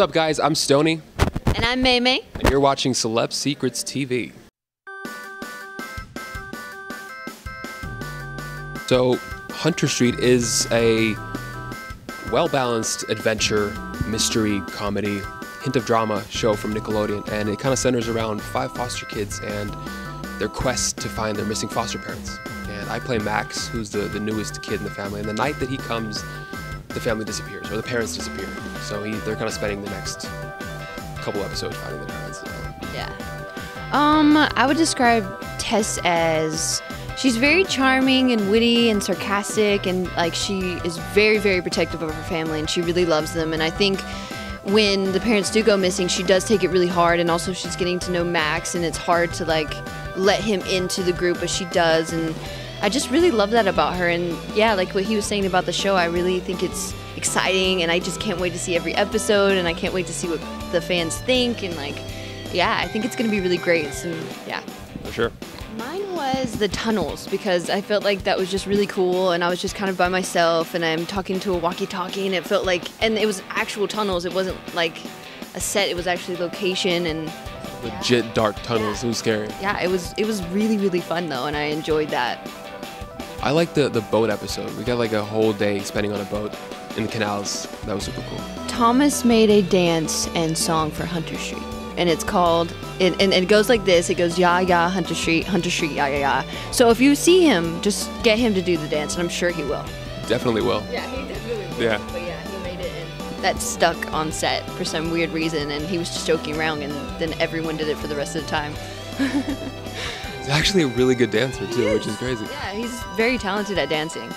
What's up, guys? I'm Stony. And I'm May. And you're watching Celeb Secrets TV. So, Hunter Street is a well-balanced adventure, mystery, comedy, hint of drama show from Nickelodeon, and it kind of centers around 5 foster kids and their quest to find their missing foster parents. And I play Max, who's the newest kid in the family, and the night that he comes, the family disappears, or the parents disappear. So they're kind of spending the next couple episodes finding their parents. Yeah. I would describe Tess as, she's very charming and witty and sarcastic, and like she is very, very protective of her family, and she really loves them. And I think when the parents do go missing, she does take it really hard, and also she's getting to know Max, and it's hard to like let him into the group, but she does. And I just really love that about her. And yeah, like what he was saying about the show, I really think it's exciting, and I just can't wait to see every episode, and I can't wait to see what the fans think. And like, yeah, I think it's gonna be really great. So yeah. For sure. Mine was the tunnels, because I felt like that was just really cool, and I was just kind of by myself, and I'm talking to a walkie-talkie, and it felt like, and it was actual tunnels, it wasn't like a set, it was actually location, and legit yeah. Dark tunnels, yeah. It was scary. Yeah, it was really, really fun though, and I enjoyed that. I liked the boat episode. We got like a whole day spending on a boat in the canals. That was super cool. Thomas made a dance and song for Hunter Street. And it's called, and it goes like this. It goes, "Ya ya, Hunter Street, ya ya ya." So if you see him, just get him to do the dance, and I'm sure he will. Definitely will. Yeah, he definitely will. Yeah. But yeah, he made it, and that stuck on set for some weird reason, and he was just joking around, and then everyone did it for the rest of the time. He's actually a really good dancer too, which is crazy. Yeah, he's very talented at dancing.